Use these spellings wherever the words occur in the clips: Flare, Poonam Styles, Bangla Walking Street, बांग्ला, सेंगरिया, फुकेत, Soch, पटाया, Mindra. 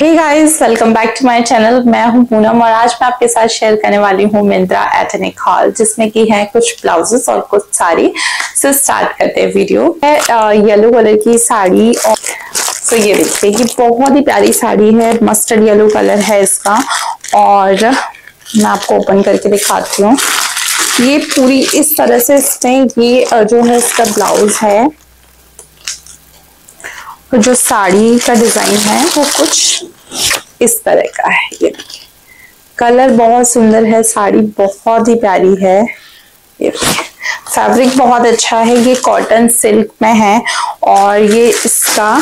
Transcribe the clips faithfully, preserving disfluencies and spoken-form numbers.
Hey guys, welcome back to my channel. मैं हूं पूनम और आज मैं आपके साथ शेयर करने वाली हूं मिंद्रा एथनिक हॉल, जिसमें की है कुछ ब्लाउजेस और कुछ साड़ी। सो स्टार्ट करते हैं वीडियो। येलो कलर की साड़ी और सो ये देखिए कि बहुत ही प्यारी साड़ी है, मस्टर्ड येलो कलर है इसका। और मैं आपको ओपन करके दिखाती हूँ। ये पूरी इस तरह से इसमें ये जो है इसका ब्लाउज है। तो जो साड़ी का डिजाइन है वो कुछ इस तरह का है। ये कलर बहुत सुंदर है, साड़ी बहुत ही प्यारी है। ये फैब्रिक बहुत अच्छा है, ये कॉटन सिल्क में है। और ये इसका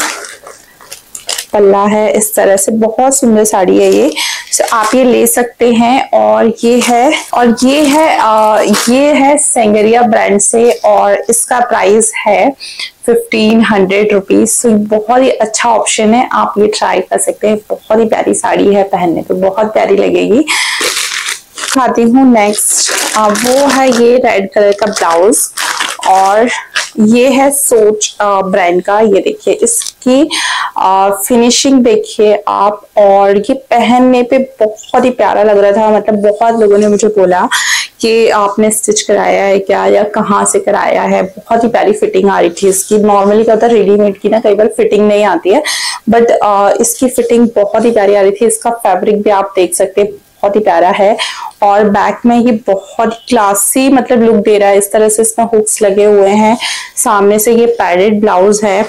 पल्ला है इस तरह से, बहुत सुंदर साड़ी है ये। सो आप ये ले सकते हैं। और ये है और ये है आ, ये है सेंगरिया ब्रांड से और इसका प्राइस है फिफ्टीन हंड्रेड रुपीज। सो बहुत ही अच्छा ऑप्शन है, आप ये ट्राई कर सकते हैं। बहुत ही प्यारी साड़ी है, पहनने पे बहुत प्यारी लगेगी। खाती हूँ नेक्स्ट, आ, वो है ये रेड कलर का ब्लाउज और ये है सोच ब्रांड का। ये देखिए इसकी आ, फिनिशिंग देखिए आप। और ये पहनने पे बहुत ही प्यारा लग रहा था, मतलब बहुत लोगों ने मुझे बोला कि आपने स्टिच कराया है क्या या कहाँ से कराया है। बहुत ही प्यारी फिटिंग आ रही थी इसकी। नॉर्मली क्या होता है रेडीमेड की ना कई बार फिटिंग नहीं आती है, बट इसकी फिटिंग बहुत ही प्यारी आ रही थी। इसका फैब्रिक भी आप देख सकते हैं, बहुत ही प्यारा है। और बैक में ये बहुत क्लासी मतलब लुक दे रहा है। इस तरह से इसमें हुक्स लगे हुए हैं, सामने से ये पैडेड ब्लाउज है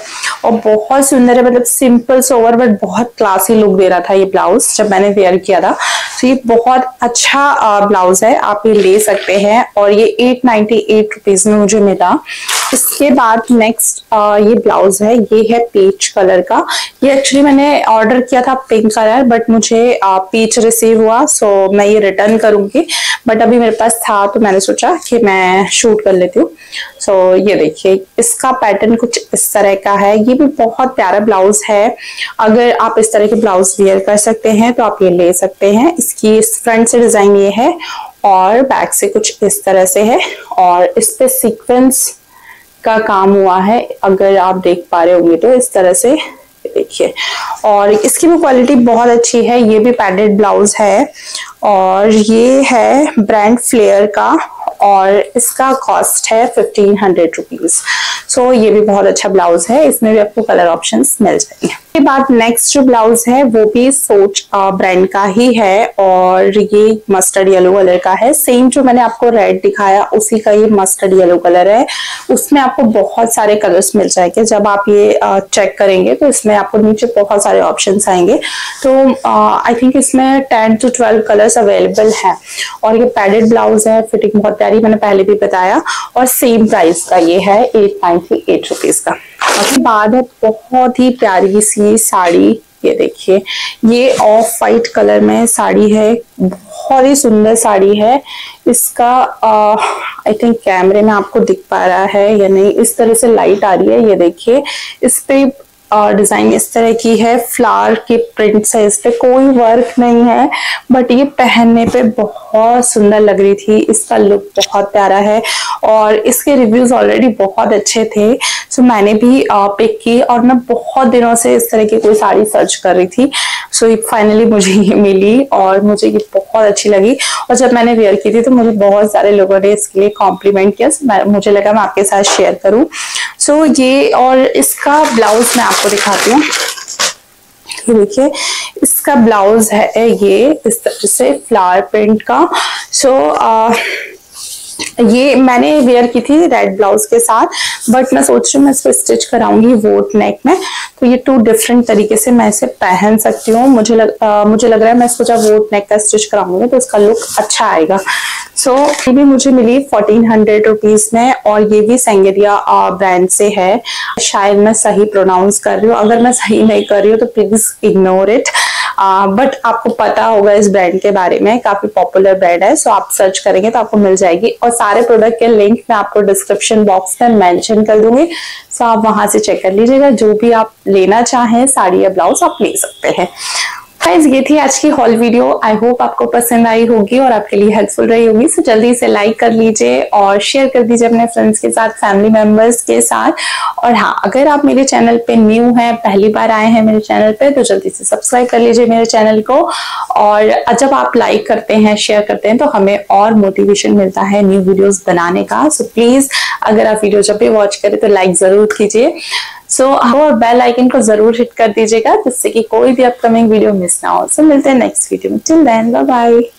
और बहुत सुंदर है। मतलब सिंपल सोवर बट बहुत क्लासी लुक दे रहा था ये ब्लाउज जब मैंने वेयर किया था। तो ये बहुत अच्छा ब्लाउज है, आप ये ले सकते हैं। और ये एट नाइन्टी एट रुपीज में मुझे मिला। इसके बाद नेक्स्ट ये ब्लाउज है, ये है पीच कलर का। ये एक्चुअली मैंने ऑर्डर किया था पिंक कलर, बट मुझे पीच रिसीव हुआ। सो मैं ये रिटर्न करूंगी, बट अभी मेरे पास था तो मैंने सोचा कि मैं शूट कर लेती हूँ। सो ये देखिए इसका पैटर्न कुछ इस तरह का है। ये भी बहुत प्यारा ब्लाउज है। अगर आप इस तरह के ब्लाउज वेयर कर सकते हैं तो आप ये ले सकते हैं। इसकी फ्रंट से डिजाइन ये है और बैक से कुछ इस तरह से है। और इस पे सीक्वेंस का काम हुआ है, अगर आप देख पा रहे होंगे तो इस तरह से देखिए। और इसकी भी क्वालिटी बहुत अच्छी है। ये भी पैडेड ब्लाउज है और ये है ब्रांड फ्लेयर का और इसका कॉस्ट है फिफ्टीन हंड्रेड रुपीज। सो ये भी बहुत अच्छा ब्लाउज है, इसमें भी आपको कलर ऑप्शंस मिल जाएंगे। इसके बाद नेक्स्ट जो ब्लाउज है वो भी सोच ब्रांड का ही है और ये मस्टर्ड येलो कलर का है। सेम जो मैंने आपको रेड दिखाया उसी का ये मस्टर्ड येलो कलर है। उसमें आपको बहुत सारे कलर्स मिल जाएंगे। जब आप ये चेक करेंगे तो इसमें आपको नीचे बहुत सारे ऑप्शंस आएंगे। तो आई थिंक इसमें ten to twelve colours available है। और ये पैडेड ब्लाउज है, फिटिंग बहुत प्यारी, मैंने पहले भी बताया। और सेम प्राइस का ये है एट नाइनटी एट रुपीज का। उसके बाद है बहुत ही प्यारी सी साड़ी। ये देखिए ये ऑफ वाइट कलर में साड़ी है, बहुत ही सुंदर साड़ी है। इसका आई थिंक कैमरे में आपको दिख पा रहा है या नहीं, इस तरह से लाइट आ रही है। ये देखिए इस पे डिजाइन इस तरह की है, फ्लावर के प्रिंट्स है, इस पे कोई वर्क नहीं है, बट ये पहनने पे बहुत सुंदर लग रही थी। इसका लुक बहुत प्यारा है और इसके रिव्यूज ऑलरेडी बहुत अच्छे थे। सो मैंने भी पिक की और मैं बहुत दिनों से इस तरह की कोई साड़ी सर्च कर रही थी। सो ये फाइनली मुझे ये मिली और मुझे ये बहुत अच्छी लगी। और जब मैंने वेयर की थी तो मुझे बहुत सारे लोगों ने इसके लिए कॉम्प्लीमेंट किया, मुझे लगा मैं आपके साथ शेयर करूँ। सो ये और इसका ब्लाउज मैं आपको दिखाती हूँ। ये देखिए इसका ब्लाउज है ये इस तरह से फ्लावर प्रिंट का। सो ये मैंने वेयर की थी रेड ब्लाउज के साथ, बट मैं सोच रही हूँ मैं इसको स्टिच कराऊंगी वोट नेक में। तो ये टू डिफरेंट तरीके से मैं इसे पहन सकती हूँ। मुझे लग आ, मुझे लग रहा है मैं इसको जब वोट नेक का स्टिच कराऊंगी तो इसका लुक अच्छा आएगा। सो ये भी मुझे मिली फोर्टीन हंड्रेड रुपीज में और ये भी सेंगरिया ब्रांड से है। शायद मैं सही प्रोनाउंस कर रही हूँ, अगर मैं सही नहीं कर रही हूँ तो प्लीज इग्नोर इट। बट आपको पता होगा इस ब्रांड के बारे में, काफी पॉपुलर ब्रांड है। सो आप सर्च करेंगे तो आपको मिल जाएगी। और सारे प्रोडक्ट के लिंक मैं आपको डिस्क्रिप्शन बॉक्स में मेंशन कर दूंगी। सो आप वहां से चेक कर लीजिएगा, जो भी आप लेना चाहें साड़ी या ब्लाउज आप ले सकते हैं। गाइस, ये थी आज की हॉल वीडियो। आई होप आपको पसंद आई होगी और आपके लिए हेल्पफुल रही होगी। सो जल्दी इसे लाइक कर लीजिए और शेयर कर दीजिए अपने फ्रेंड्स के साथ, फैमिली मेंबर्स के साथ। और हाँ, अगर आप मेरे चैनल पे न्यू हैं, पहली बार आए हैं मेरे चैनल पे, तो जल्दी से सब्सक्राइब कर लीजिए मेरे चैनल को। और जब आप लाइक करते हैं, शेयर करते हैं, तो हमें और मोटिवेशन मिलता है न्यू वीडियोज बनाने का। सो प्लीज अगर आप वीडियो जब भी वॉच करें तो लाइक जरूर कीजिए। सो so, और बेल आइकन को जरूर हिट कर दीजिएगा जिससे कि कोई भी अपकमिंग वीडियो मिस ना हो। सो so, मिलते हैं नेक्स्ट वीडियो में। Till then, bye bye.